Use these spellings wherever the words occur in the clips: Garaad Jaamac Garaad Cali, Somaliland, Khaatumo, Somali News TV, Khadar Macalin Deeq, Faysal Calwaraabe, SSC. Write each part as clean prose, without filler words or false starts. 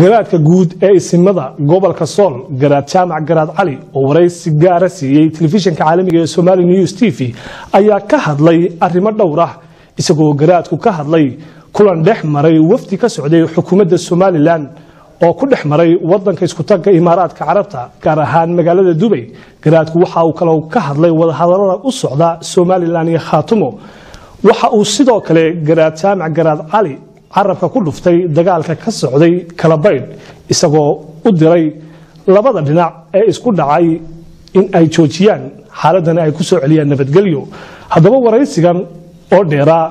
garaadka guud ee isimada gobolka Sool Garaad Jaamac Garaad Cali oo waraysi gaar ah siiyay telefishinka caalamiga ee Somali News TV ayaa ka hadlay arrimo dhowr ah isagoo garaadku ka hadlay kulan dhex maray wafdi ka socday xukuumadda Somaliland oo ku dhex maray wadanka isku tanka Imaaraadka Carabta gaar ahaan magaalada Dubai garaadku waxa uu kaloo ka hadlay wada hadalada u socda Somaliland iyo Khaatumo waxa uu sidoo kale Garaad Jaamac Garaad Cali carabka ku dhuftay dagaalka ka socday kala bayd isagoo u diray labada dhinac ee isku dhacay in ay joojiyaan xaaladana ay ku soo celiyaan nabadgelyo hadaba waraysigan oo dheeraa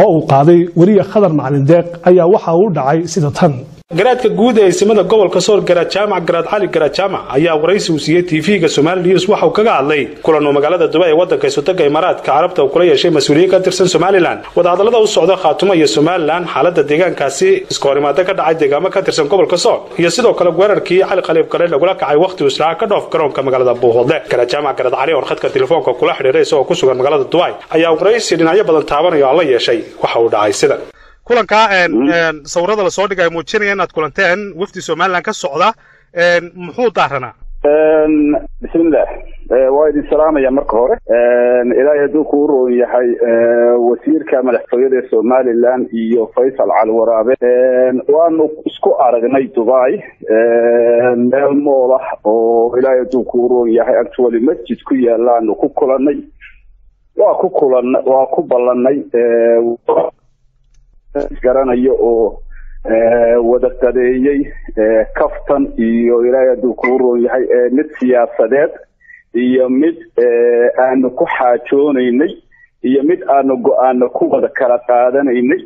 oo uu qaaday wariye Khadar Macalin Deeq ayaa waxa uu dhacay sida tan garaadka guud ee isimada gobolka Sool Garaad Jaamac Garaad Cali Garaad Jaamac ayaa waraysi u siiyay TV-ga Somali News waxa uu kaga hadlay kulanno magaalada Dubai ee wadanka isutaga Imaaraadka Carabta oo kula yeeshay mas'uuliyiin ka tirsan Somaliland wada hadallada u socda Khaatumo iyo Somaliland xaaladda deegaankaasi isku horimaada ka dhacay deegaamo ka tirsan gobolka Sool iyo sidoo kale weerarkii xal qaleeb kale lagula kacay waqti Israac ka dhoof garoonka magaalada Bohode Garaad Jaamac Garaad Cali oo khadka telefoonka kula xiriiray isagoo ku sugan magaalada Dubai ayaa waraysi dhinacyo badan taabanaya oo la yeeshay waxa uu dhacay sida kulanka sawirada la soo dhigay muujinaya inaad kulanteen wafdi Somaliland ka socda muxuu daarana bismillaah waaydi salaamaya marka hore ilaahay duu ku roon yahay wasiirka madaxtooyada ee Somaliland iyo Faysal Calwaraabe waanu isku aragnay Dubai meel moolah oo ilaahay duu ku roon yahay actually masjid ku yaalaan ku kulanay waa ku ballanay garanayo oo wadaqadeeyay kaftan iyo ilaahay duu ku roon yahay mid siyaasadeed iyo mid aan ku xajoonaynay iyo mid aan go'aan ku wada kala qaadanaynay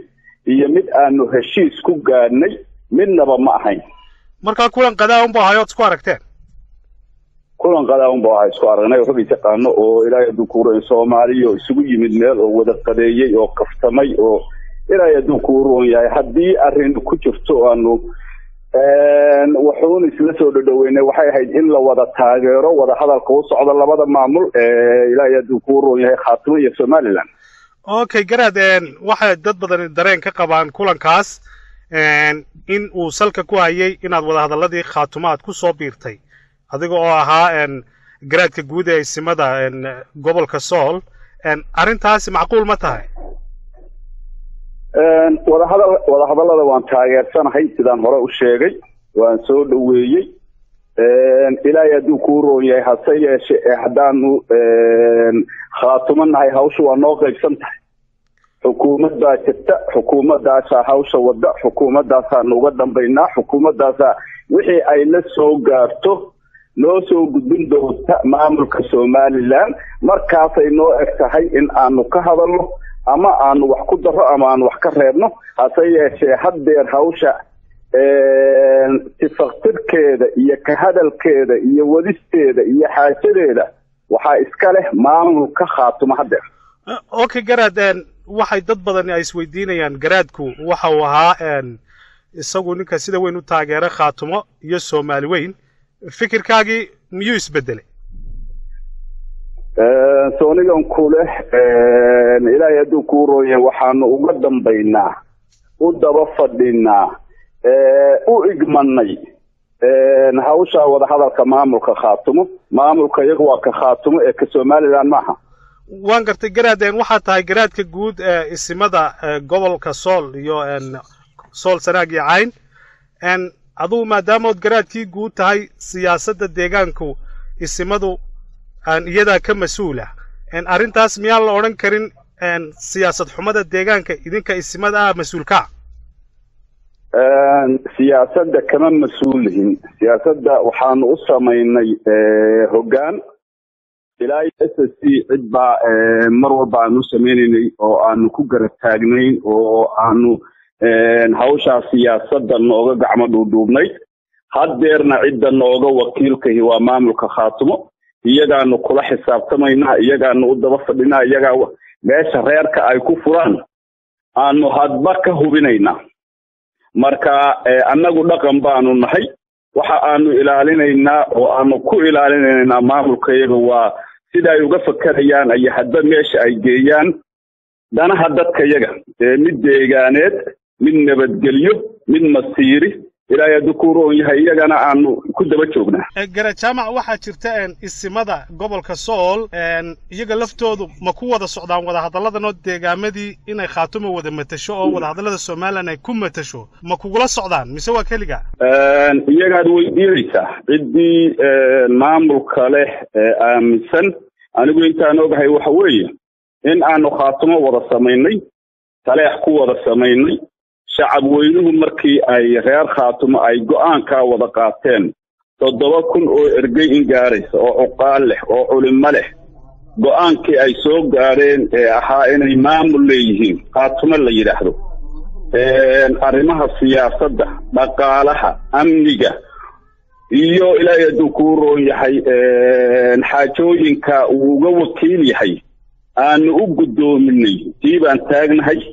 iyo mid aan heshiis ku gaarnay midnaba ma ahayn marka kulan qadaa un baa hay'ad isku aragteen kulan qadaa un baa isku aragnay oo xubin taqaano oo ilaahay duu ku roon Soomaaliya isugu yimid meel oo wadaqadeeyay oo kaftamay oo إلى يدوكورون يا حدي أرين كتشفتو أنو وحون يسلسو دوينه وحي هيد إلا ودا تاجره ودا هذا القوس على الله بدا معمول إلى يدوكورون يا خاطمي يا Somaliland. أوكي جرادين واحد ضد الدرين كقبان كلن كاس إن وصلك كواي إن هذا هذا الذي خاطمات كصوبيرتي هذا جواها إن جراد كجودة اسمها إن قبل كسول إن أرين تاس معقول متى wada hadallada waan taageersanahay sidaan hore u sheegay waan soo dhaweeyay ilaahay duu ku roon yahay haseyeeshe haddaanu Khaatumo hawsha waa noo qaybsan tahay xukuumadda jirta xukuumaddaasa hawsha wada xukuumaddaasa nooga dambaynaa xukuumaddaasa wixii ay la soo gaarto noo soo gudbin doonta maamulka Somaliland markaas ay noo eg tahay in aanu ka hadalno ama aan wax ku daro ama aan wax ka reebno haseyeeshe hadeer hawsha tifaqtirkeeda iyo ka hadalkeeda iyo wadisteeda iyo xaajadeeda waxa iska leh maamulka Khaatumo hadeer okay garaadeen waxay dad badan ay isweydiinayaan garaadku waxa uu ahaa isagu ninka sida weyn u taageera Khaatumo iyo Soomaali weyn fikirkaagi miyuu isbedelay soonigan kule ilaahay duu ku roon yahay waxaan uga dambaynaa u daba fadhinaa u igmanay hawsha wada hadalka maamulka Khaatumo maamulka iyagu waa ka Khaatumo ee ka Somaliland maaha waan gartay garaadeen waxa tahay garaadka guud ee isimada gobolka Sool iyo Sool Sanaag iyo Cayn aduu maadaama garaadkii guud tahay siyaasadda deegaanku isimadu aan iyada ka masuula in arintaas miyaa la oran karin siyaasad xumada deegaanka idinka isimada masuulka siyaasadda kama masuulihin siyaasadda waxaan u sameeynay hogaan ilaahay SSC cidba mar walba aanu sameeynay oo aanu ku garab taagnayn oo aanu hawsha siyaasadda nooga gacmo dhuudhuubnay hadeerna cidda nooga wakiilka waa maamulka Khaatumo iyagaanu kula xisaabtamayna iyagaanu u daba fadhinaa iyaga meesha reerka ay ku furaan aanu hadba ka hubinayna marka annagu dhaqan baanu nahay waxa aanu ilaalinaynaa oo aanu ku ilaalinaynaa maamulkayaga waa sida ay uga fakarayaan ay hadba meesha ay geeyaan danaha dadka iyaga mid deegaaneed mid nabadgelyo mid masiiri إلى يدكورو يهيئ أنا أنو كنت بتشوفنا. قرأت جامع واحد شرتين السماده قبل كسول أن يجلفتوا ذو مكوة الصعدان وده هذا لذا نود جامدي إنه خاتمه وده متشوه وده هذا لذا السمال أنه يكون متشوه مكوة الصعدان مسوى كلجا. يجادو يريسه بدي نعمل كله أمسن أنا أقول أنت أنا بهاي وحويه إن أنا خاتمه وده سميني تلاح قوة سميني. شعب وينهم مركي أي غير خاتم أي جوان كوضقاتين تضربكن أو إرجع إنجارس أو أقاله أو علمله جوان كأي سوق جارين أحائن إمام الليهين خاتم اللي يرحله أرمها سياسة ده بقالها أمنية إيو إلى يذكروا يحي نحاجوين كوجوكيل يحي أن أقدو مني تيبان تاجن هاي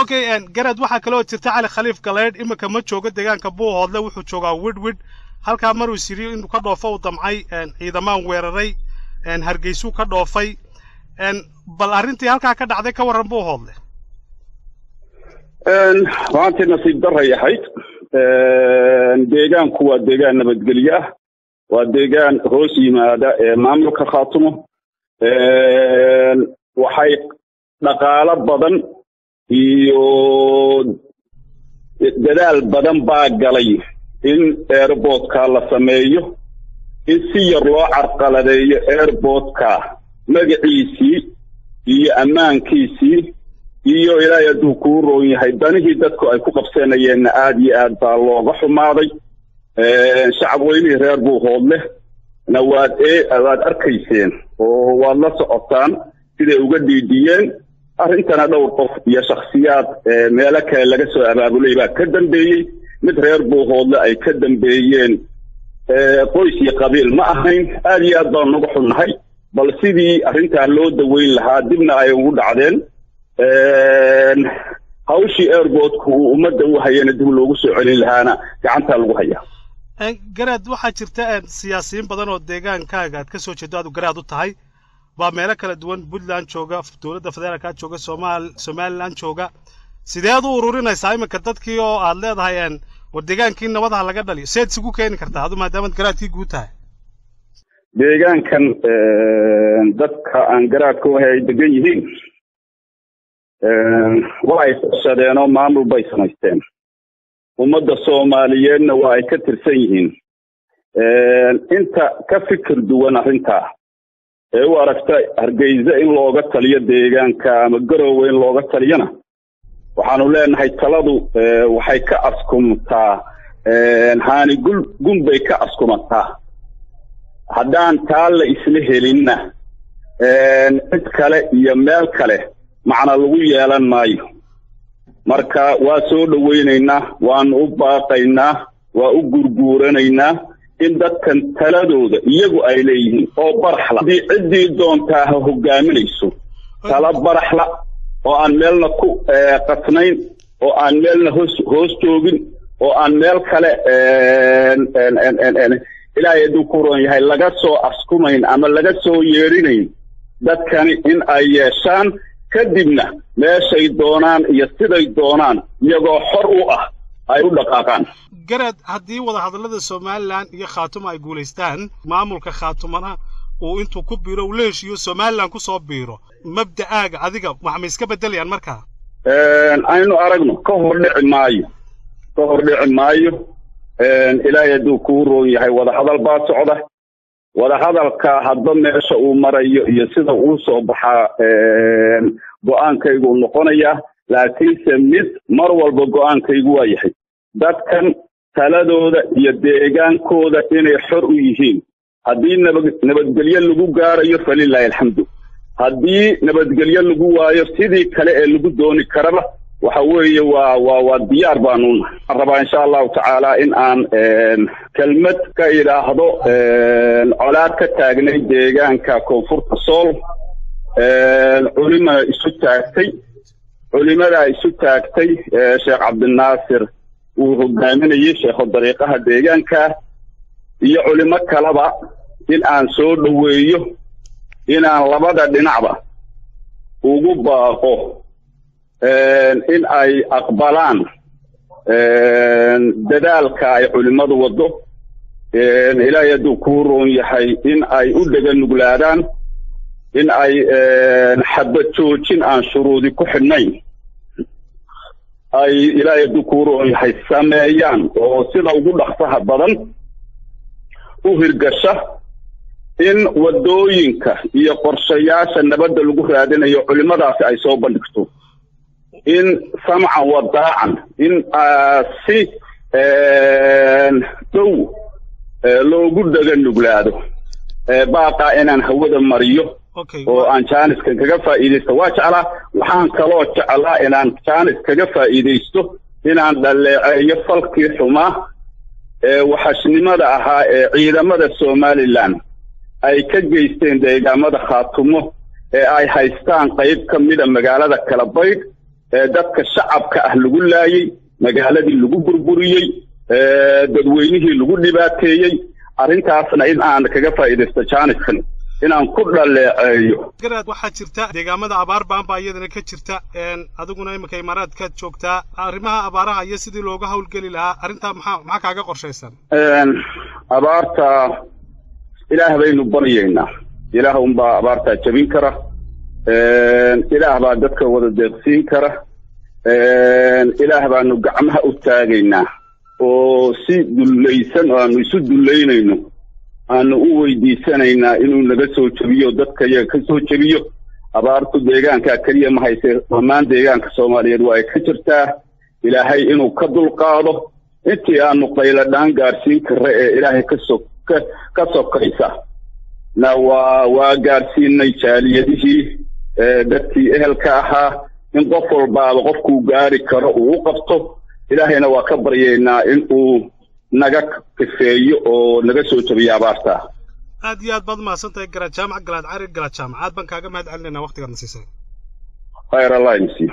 أوكي أن جرد واحد كلو ترتاع على خليف كلايد إما كم تشوجد دجان كبوه هذا وحو تشوجا ود هل كامر وسيري إنه كده فوضى معي أن إذا ما ويرري أن هرجيسو كده في أن بالأرنتي هل كده عذك ورنبوه هذا أن رانتي نصيب درها يحيط أن دجان قوة دجان نبتقلية ودجان روسي ما أملك خاطمه وحيق نقالب بدن iyo dadaal badan baa galay in airport-ka la sameeyo in si yar loo carqaladeeyo airport-ka magaciisii iyo ammaankiisii iyo ilaa uu ku roon yahay danihii dadku ay ku qabsanayeen aad iyo aad baa looga xumaaday shacab weynii reer buu hoodleh nawaad aad arkayseen oo waad la socotaan sidee uga diidiyeen أرنتنا دور قف يا شخصيات مالك لجس أبو ليبا كدم بي متر بوهول أي كدم بيين قويسي قبيل معهين آلي أضر نبح النهي بل سيدي أرنتنا لو دوين لها دمنا أي ود عدن هاوشي إيربوت ومد وحيا ندم لوجس علي لهانا كعنت الوحيا جراد واحد شرتان سياسيين بدن وديجان كاجات كسو شداد وجرادو تهاي ba meelo kala duwan Puntland jooga dawladda federaalka jooga Soomaaliland jooga sideed u ururinaysaa iminka dadkii oo aad leedahayeen deegaankii nabadaha laga dhaliyo seed sigu keen kartaa adu maadaama garaadkii guud tahay deegaankan dadka aan garaadka wahay degan yihiin waa ay shaqadeeno maamul bay samaysteen ummadda Soomaaliyeedna waa ay ka tirsan yihiin inta ka fikir duwan arinta oo aragtay Hargeysa in looga taliyo deegaanka ama Garowe in looga taliyana waxaanu leenahay taladu waxay ka askumtaa haani gunbay ka askumtaa hadaan taal isla helinna cid kale iyo meel kale macna lagu yeelan maayo marka waa soo dhaweynaynaa waan u baaqaynaa waa u gurguuranaynaa in dadkan taladooda iyagu ay leeyihiin oo baraxla cidii doontaa ha hogaaminayso kala baraxla oo aan meelna ku qasnayn oo aan meelna hoos joogin oo aan meel kale ilaahay dukuroon yahay laga soo askumayn ama laga soo yeerinayn dadkan in ay yeeshaan kadibna meeshay doonaan iyo siday doonaan iyagoo xor u ah ay u dhaqaaqaan جرد هدي وضع هذا لذا سومالان يخاتم أي جولستان معمول كخاتمنا وأنتو كبيرو ليش يو سومالان كصابيرو مبدأ أج عذيقة محمد كبدل يعني مركها أنا أرجو كهر لعمايو إلى يدو كورو يحي وضع هذا الباص عضه وضع هذا كهضم عشاء مرة يصير أوصى بحا بوان كيقول نقنية لكن سميت مروى البوان كيقول يحي دكان taladooda iyo deegaankooda inay xor u yihiin hadii nabadgelyo lagu gaarayo falilaahi alxamdu hadii nabadgelyo lagu waayo sidii kale ee lagu dooni karaba وحوي وديار بانون الربع إن شاء الله تعالى إن كلمة كإلى هذا على كتاجنه ديجان ككفر الصول علماء السكتي علماء السكتي شيخ عبد الناصر وهجامين يشيخ الطريقة ديجان ك يعلمك كلبا إن صور دويه إن لبدا دنعبة وجباقه in ay aqbalaan dadaalka ay culimadu wado ilaahay uu ku roon yahay in ay u dhaganuglaadaan in ay xabad joojin aan shuruudi ku xidnayn ay ilaahay uu ku roon yahay sameeyaan oo sida ugu dhaxsaha badan u hirgasha in wadooyinka iyo qorshayaasha nabadda lagu raadinayo culimadaas ay soo bandhigto إن سمعا وضاعا إن سي دو لو قد نبلاده باقا إن هو ذا مريو وأن كانت كجفا إيديسته وشعلا وحان كلوة شعلا إن كانت كجفا إيديسته إن يفلق حما وحشن مدعها عيدا مدى سومالي لان أي كجيستين دايقا مدى خاطمه أي حيستان قيب كميدا مقالة كالبيت dadka shacabka ah lagu laayay magaaladii lagu burburiyay dadweynihii lagu dhibaateeyay arintaasna in aan kaga faa'iideysto janaskan in aan ku dhaleecayo garaad waxa jirta deegaamada abaar baan baa iyadana ka jirta adiguna imika imaraad ka joogta arrimaha abaaraha iyo sidii looga hawlgeli lahaa arinta maxaa kaaga qorsheysan abaarta ilaahay baynu baryeena ilaahay uu baa abaarta jabin kara إله بعد ذلك ودرسين كره إله بعد نجعمها أتاجينا وسد الليسن أو نسد اللينينه أن أودي سنينا إنه نجسوا تبيه ذلك يكسوا تبيه أبارت ديجان ككريم هاي سمان ديجان كسومالي رواي كترته إلهي إنه كبل قاضه إنتي أنو قيل دان جارسين كره إلهي كسو كيسا نوا وجارسين نيشاليه dadkii ehelka aha in qof walba qofku gaari karo uu qabto ilaahayna waa ka baryeena in uu naga kafeeyo oo naga soo tabiya abaarta aad iyo aad baad maasantay Garaad Jaamac Garaad Cali Garaad Jaamac aad baan kaaga mahad celinayna waqtigaad nasiisay khayr allah insi